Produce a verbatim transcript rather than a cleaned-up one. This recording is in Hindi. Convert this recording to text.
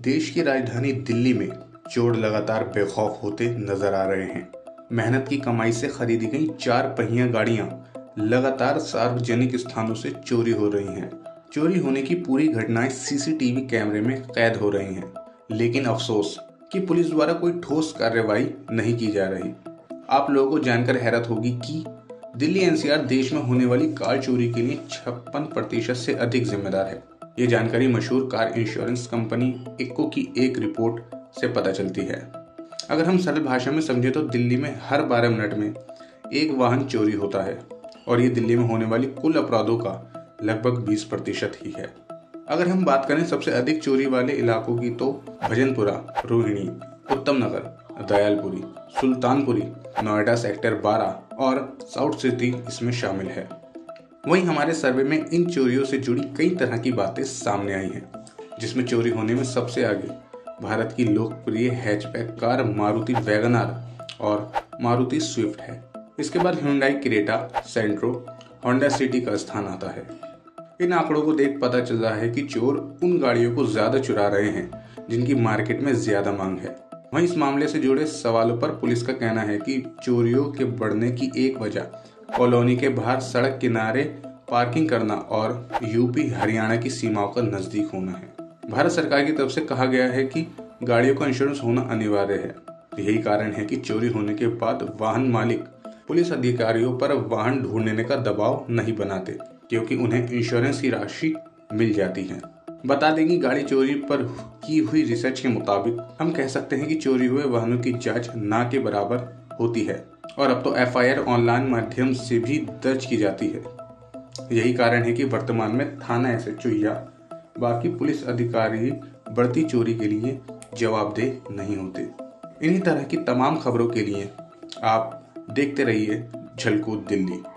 देश की राजधानी दिल्ली में चोर लगातार बेखौफ होते नजर आ रहे हैं। मेहनत की कमाई से खरीदी गई चार पहिया गाड़ियां लगातार सार्वजनिक स्थानों से चोरी हो रही हैं। चोरी होने की पूरी घटनाएं सीसीटीवी कैमरे में कैद हो रही हैं, लेकिन अफसोस कि पुलिस द्वारा कोई ठोस कार्रवाई नहीं की जा रही। आप लोगों को जानकर हैरत होगी कि दिल्ली एनसीआर देश में होने वाली कार चोरी के लिए छप्पन प्रतिशत से अधिक जिम्मेदार है। ये जानकारी मशहूर कार इंश्योरेंस कंपनी इको की एक रिपोर्ट से पता चलती है। अगर हम सरल भाषा में समझे तो दिल्ली में हर बारह मिनट में एक वाहन चोरी होता है और ये दिल्ली में होने वाली कुल अपराधों का लगभग बीस प्रतिशत ही है। अगर हम बात करें सबसे अधिक चोरी वाले इलाकों की तो भजनपुरा, रोहिणी, उत्तम नगर, दयालपुरी, सुल्तानपुरी, नोएडा सेक्टर बारह और साउथ सिटी इसमें शामिल है। वहीं हमारे सर्वे में इन चोरियों से जुड़ी कई तरह की बातें सामने आई हैं, जिसमें चोरी होने में सबसे आगे भारत की लोकप्रिय हैचबैक कार मारुति वेगनार और मारुति स्विफ्ट है। इसके बाद Hyundai Creta, Santro, Honda City का स्थान आता है। इन आंकड़ों को देख पता चल रहा है कि चोर उन गाड़ियों को ज्यादा चुरा रहे हैं जिनकी मार्केट में ज्यादा मांग है। वहीं इस मामले से जुड़े सवालों पर पुलिस का कहना है कि चोरियों के बढ़ने की एक वजह कॉलोनी के बाहर सड़क किनारे पार्किंग करना और यूपी हरियाणा की सीमाओं का नजदीक होना है। भारत सरकार की तरफ से कहा गया है कि गाड़ियों का इंश्योरेंस होना अनिवार्य है। यही कारण है कि चोरी होने के बाद वाहन मालिक पुलिस अधिकारियों पर वाहन ढूंढने का दबाव नहीं बनाते, क्योंकि उन्हें इंश्योरेंस की राशि मिल जाती है। बता दें कि गाड़ी चोरी पर की हुई रिसर्च के मुताबिक हम कह सकते हैं कि चोरी हुए वाहनों की जाँच ना के बराबर होती है और अब तो एफ आई आर ऑनलाइन माध्यम से भी दर्ज की जाती है। यही कारण है कि वर्तमान में थाना एस एच ओ या बाकी पुलिस अधिकारी बढ़ती चोरी के लिए जवाबदेह नहीं होते। इन्हीं तरह की तमाम खबरों के लिए आप देखते रहिए झलको दिल्ली।